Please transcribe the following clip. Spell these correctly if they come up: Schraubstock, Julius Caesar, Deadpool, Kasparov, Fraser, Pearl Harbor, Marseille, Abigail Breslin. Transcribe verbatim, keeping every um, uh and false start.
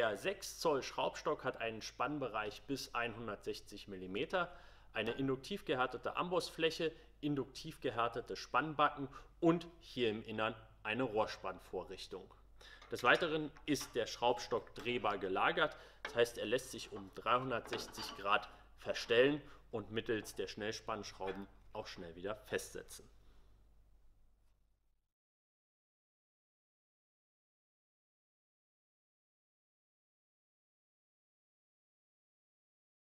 Der sechs Zoll Schraubstock hat einen Spannbereich bis hundertsechzig Millimeter, eine induktiv gehärtete Ambossfläche, induktiv gehärtete Spannbacken und hier im Innern eine Rohrspannvorrichtung. Des Weiteren ist der Schraubstock drehbar gelagert, das heißt, er lässt sich um dreihundertsechzig Grad verstellen und mittels der Schnellspannschrauben auch schnell wieder festsetzen.